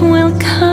will come.